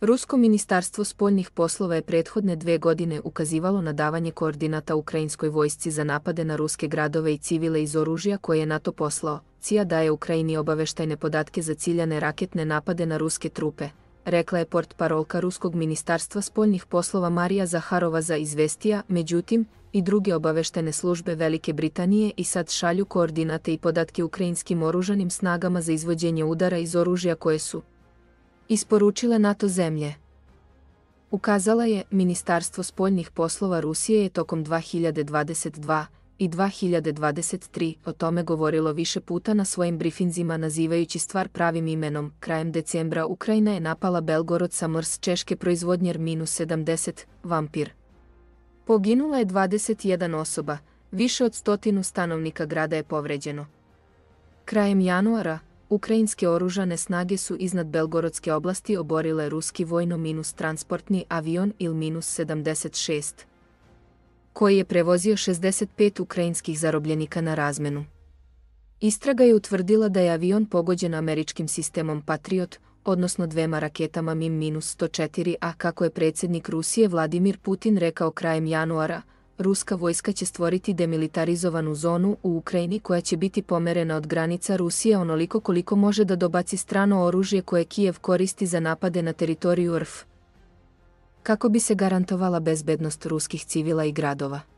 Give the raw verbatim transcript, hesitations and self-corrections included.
Rusko ministarstvo spoljnih poslova je prethodne dve godine ukazivalo na davanje koordinata ukrajinskoj vojsci za napade na ruske gradove i civile iz oružja koje je NATO poslao. C I A daje Ukrajini obaveštajne podatke za ciljane raketne napade na ruske trupe, rekla je portparolka Ruskog ministarstva spoljnih poslova Marija Zaharova za izvestija. Međutim, i druge obaveštajne službe Velike Britanije i sad šalju koordinate i podatke ukrajinskim oružanim snagama za izvođenje udara iz oružja koje su isporučile NATO zemlje. Ukazala je, Ministarstvo spoljnih poslova Rusije je tokom dve hiljade dvadeset druge i dve hiljade dvadeset treće o tome govorilo više puta na svojim brifinzima nazivajući stvar pravim imenom. Krajem decembra Ukrajina je napala Belgorod sa M R S češke proizvodnje minus sedamdeset, Vampir. Poginula je dvadeset jedna osoba, više od stotinu stanovnika grada je povređeno. Krajem januara, ukrajinske oružane snage su iznad Belgorodske oblasti oborile ruski vojno-transportni avion I L sedamdeset šest, koji je prevozio šezdeset pet ukrajinskih zarobljenika na razmenu. Istraga je utvrdila da je avion pogođen američkim sistemom Patriot, odnosno dvema raketama MiM jedan nula četiri, a kako je predsjednik Rusije Vladimir Putin rekao krajem januara, ruska vojska će stvoriti demilitarizovanu zonu u Ukrajini koja će biti pomerena od granica Rusije onoliko koliko može da dobaci strano oružje koje Kijev koristi za napade na teritoriju R F, kako bi se garantovala bezbednost ruskih civila i gradova.